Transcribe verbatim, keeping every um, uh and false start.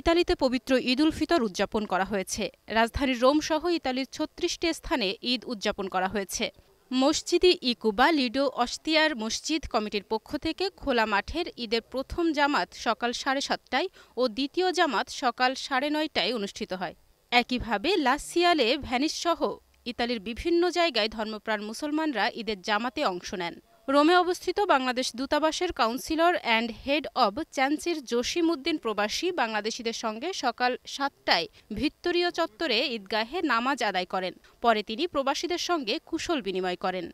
ইতালিতে পবিত্র ঈদ উল ফিতর উদযাপন করা হয়েছে। রাজধানী রোম সহ ইতালির ছত্রিশটি স্থানে ঈদ উদযাপন করা হয়েছে। মসজিদে ইকুবা, লিডো, অস্তিয়ার মসজিদ কমিটির পক্ষ থেকে খোলা মাঠের ঈদের প্রথম জামাত সকাল সাড়ে সাতটায় ও দ্বিতীয় জামাত সকাল সাড়ে নয়টায় অনুষ্ঠিত হয়। একইভাবে লাসিয়ালে, ভ্যানিস সহ ইতালির বিভিন্ন জায়গায় ধর্মপ্রাণ মুসলমানরা ঈদের জামাতে অংশ নেন। রোমে অবস্থিত বাংলাদেশ দূতাবাসের councillor and head of chancery Jasimuddin প্রবাসী বাংলাদেশিদের সঙ্গে সকাল সাতটায় ভিত্তরীয় চত্বরে ঈদগাহে নামাজ আদায় করেন। পরে তিনি প্রবাসীদের সঙ্গে কুশল বিনিময় করেন।